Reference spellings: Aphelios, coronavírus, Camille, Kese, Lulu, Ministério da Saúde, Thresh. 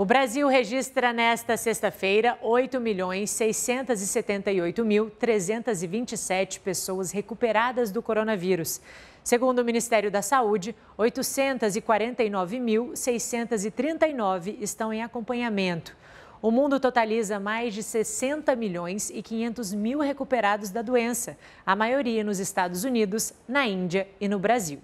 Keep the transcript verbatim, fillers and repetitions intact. O Brasil registra nesta sexta-feira oito milhões seiscentos e setenta e oito mil trezentos e vinte e sete pessoas recuperadas do coronavírus. Segundo o Ministério da Saúde, oitocentos e quarenta e nove mil seiscentos e trinta e nove estão em acompanhamento. O mundo totaliza mais de sessenta milhões e quinhentos mil recuperados da doença, a maioria nos Estados Unidos, na Índia e no Brasil.